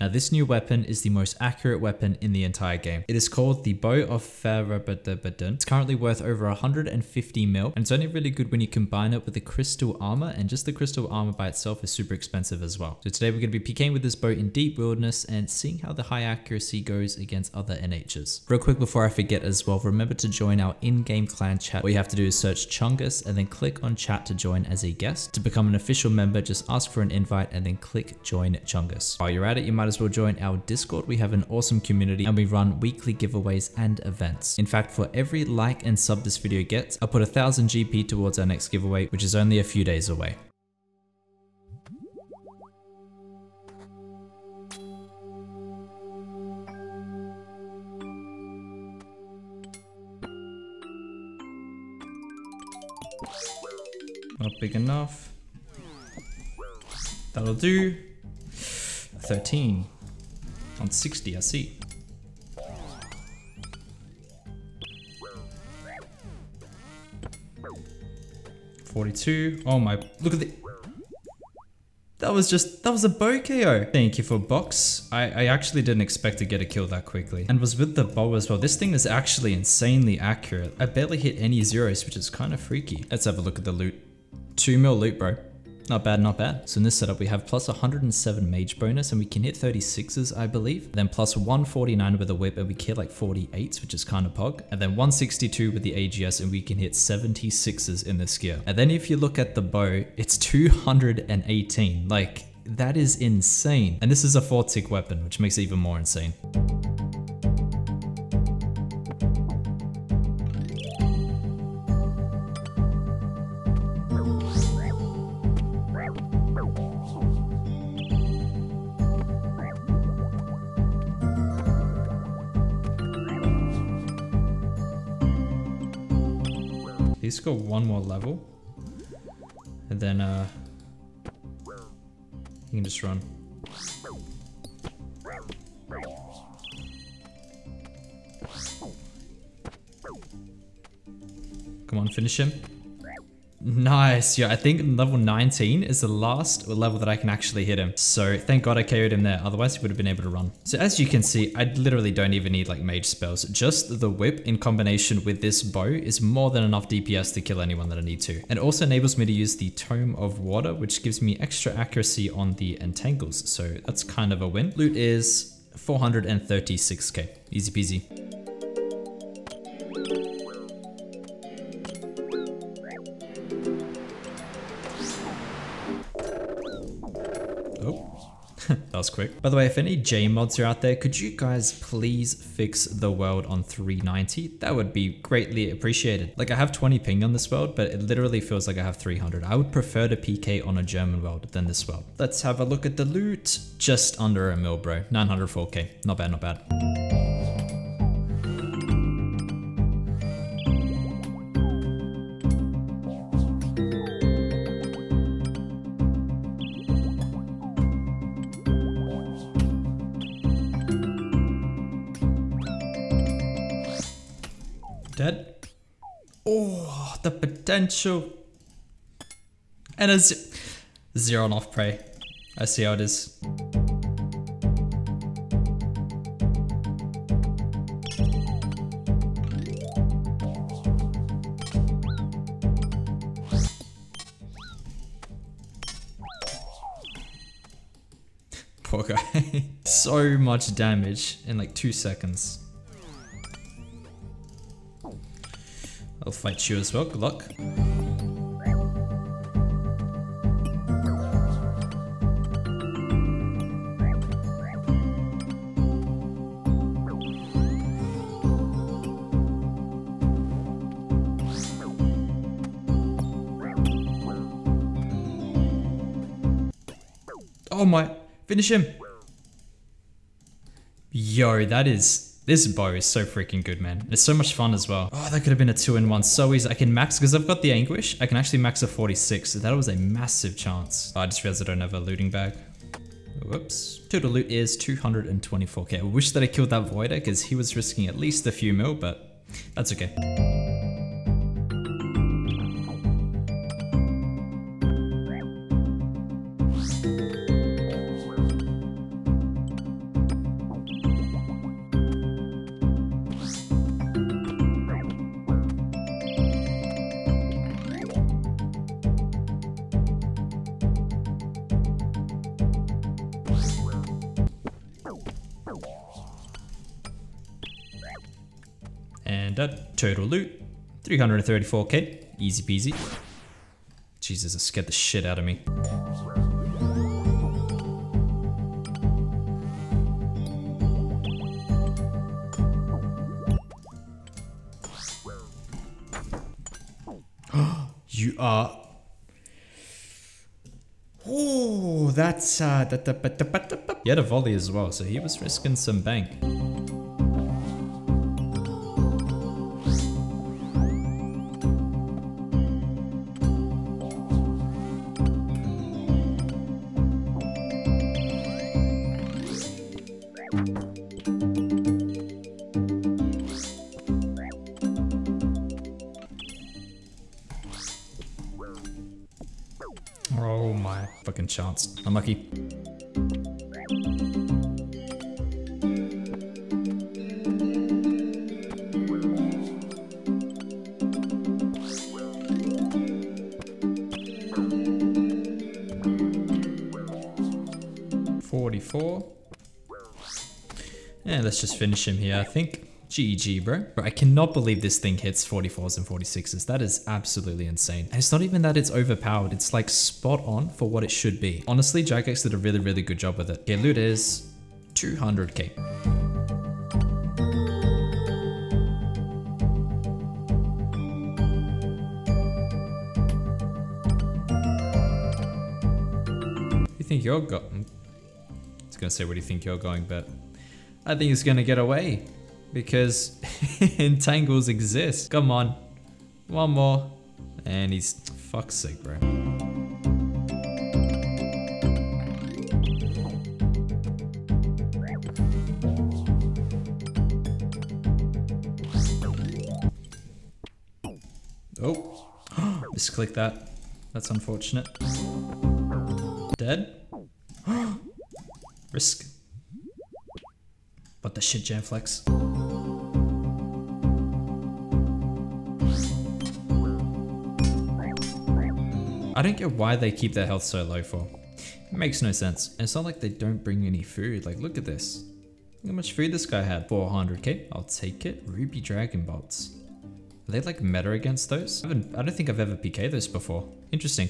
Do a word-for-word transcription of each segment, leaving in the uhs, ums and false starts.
Now this new weapon is the most accurate weapon in the entire game. It is called the Bow of Faerdhinen. It's currently worth over one hundred fifty mil, and it's only really good when you combine it with the crystal armor, and just the crystal armor by itself is super expensive as well. So today we're going to be PKing with this bow in deep wilderness and seeing how the high accuracy goes against other N Hs. Real quick before I forget as well, remember to join our in-game clan chat. All you have to do is search Chungus and then click on chat to join as a guest. To become an official member, just ask for an invite and then click join Chungus. While you're at it, you might as well join our Discord. We have an awesome community and we run weekly giveaways and events. In fact, for every like and sub this video gets, I'll put a thousand G P towards our next giveaway, which is only a few days away. Not big enough. That'll do. thirteen on sixty, I see. forty-two. Oh my, look at the... That was just, that was a bow K O. Thank you for box. I, I actually didn't expect to get a kill that quickly. And was with the bow as well. This thing is actually insanely accurate. I barely hit any zeros, which is kind of freaky. Let's have a look at the loot. Two mil loot, bro. Not bad, not bad. So in this setup, we have plus one hundred seven mage bonus and we can hit thirty-sixes, I believe. Then plus one forty-nine with a whip and we kill like forty-eights, which is kind of pog. And then one sixty-two with the A G S and we can hit seventy-sixes in this gear. And then if you look at the bow, it's two hundred eighteen. Like, that is insane. And this is a four tick weapon, which makes it even more insane. Let's go one more level, and then uh, you can just run. Come on, finish him. Nice. Yeah, I think level nineteen is the last level that I can actually hit him. So thank God I K O'd him there. Otherwise he would have been able to run. So as you can see, I literally don't even need like mage spells. Just the whip in combination with this bow is more than enough D P S to kill anyone that I need to. And also enables me to use the Tome of Water, which gives me extra accuracy on the entangles. So that's kind of a win. Loot is four hundred thirty-six K. Easy peasy. That was quick. By the way, if any J mods are out there, could you guys please fix the world on three ninety? That would be greatly appreciated. Like, I have twenty ping on this world, but it literally feels like I have three hundred. I would prefer to P K on a German world than this world. Let's have a look at the loot. Just under a mil, bro. nine hundred four K. Not bad, not bad. Dead. Oh, the potential. And a zero on off prey. I see how it is. Poor guy. So much damage in like two seconds. I'll fight you as well, good luck. Oh my, finish him. Yo, that is... This bow is so freaking good, man. It's so much fun as well. Oh, that could have been a two in one. So easy. I can max, because I've got the anguish, I can actually max a forty-six. So that was a massive chance. Oh, I just realized I don't have a looting bag. Whoops. Total loot is two hundred twenty-four K. I wish that I killed that Voider because he was risking at least a few mil, but that's okay. And that total loot, three hundred thirty-four K, easy peasy. Jesus, it scared the shit out of me. You are... Oh, that's... Uh, he had a volley as well, so he was risking some bank. Oh my fucking chance. Unlucky. forty-four. Yeah, let's just finish him here, I think. G G, bro. Bro, I cannot believe this thing hits forty-fours and forty-sixes. That is absolutely insane. And it's not even that it's overpowered. It's like spot on for what it should be. Honestly, Jagex did a really, really good job with it. Okay, loot is two hundred K. You think you're going? I was gonna say, where do you think you're going? But I think he's gonna get away. Because entangles exist. Come on. One more. And he's... Fuck's sake, bro. Oh. Misclick that. That's unfortunate. Dead? Risk. What the shit, Jamflex? I don't get why they keep their health so low for. It makes no sense. And it's not like they don't bring any food. Like, look at this. Look how much food this guy had. four hundred K. I'll take it. Ruby Dragon Bolts. Are they like meta against those? I, I don't think I've ever P K'd those before. Interesting.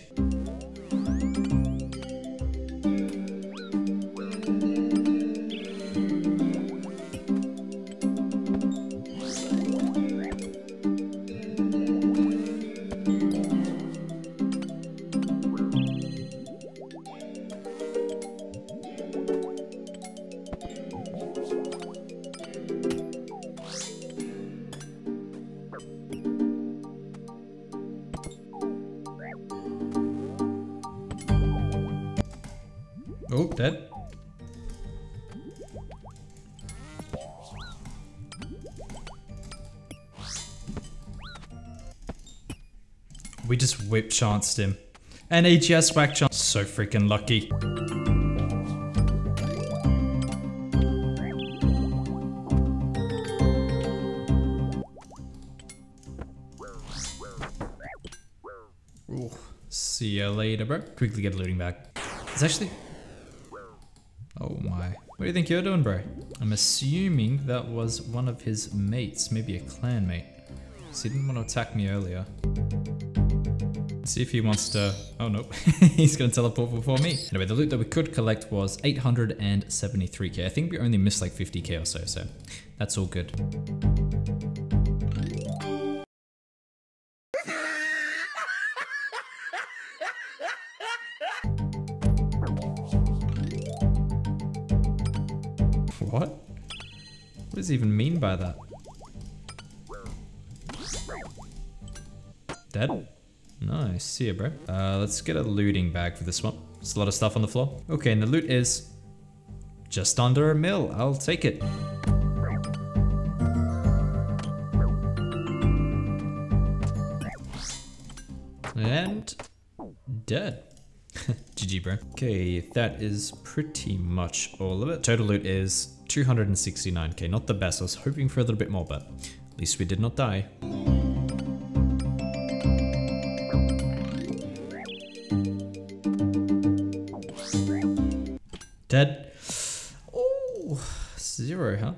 Oh, dead. We just whip chanced him. And A G S whack chance. So freaking lucky. Ooh, see ya later, bro. Quickly get looting back. It's actually... Oh my. What do you think you're doing, bro? I'm assuming that was one of his mates, maybe a clan mate. So he didn't want to attack me earlier. Let's see if he wants to... Oh no, he's gonna teleport before me. Anyway, the loot that we could collect was eight hundred seventy-three K. I think we only missed like fifty K or so, so that's all good. What? What does he even mean by that? Dead? Nice, see ya, bro. Uh, let's get a looting bag for this one. There's a lot of stuff on the floor. Okay, and the loot is just under a mil. I'll take it. And dead. G G, bro. Okay, that is pretty much all of it. Total loot is two hundred sixty-nine K. Not the best. I was hoping for a little bit more, but at least we did not die. Dead. Oh, zero, huh?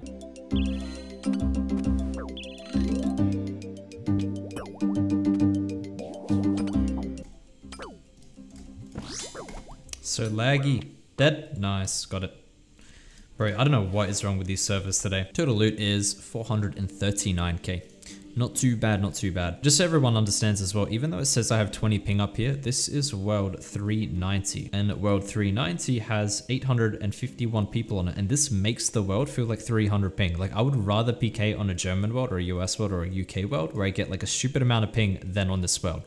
so laggy. Dead. Nice. Got it. Bro, I don't know what is wrong with these servers today. Total loot is four hundred thirty-nine K. Not too bad, not too bad. Just so everyone understands as well, even though it says I have twenty ping up here, this is world three ninety. And world three ninety has eight hundred fifty-one people on it. And this makes the world feel like three hundred ping. Like I would rather P K on a German world or a U S world or a U K world where I get like a stupid amount of ping than on this world.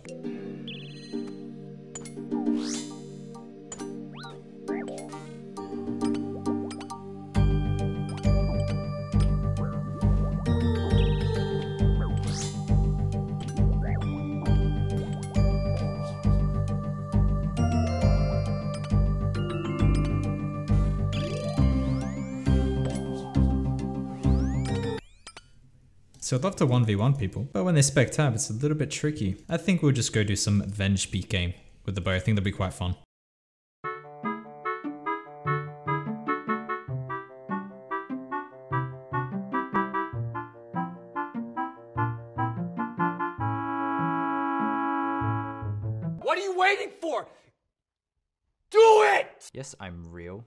So I'd love to one v one people, but when they spec tab, it's a little bit tricky. I think we'll just go do some Venge Peak game with the bow. I think that'll be quite fun. What are you waiting for? Do it! Yes, I'm real.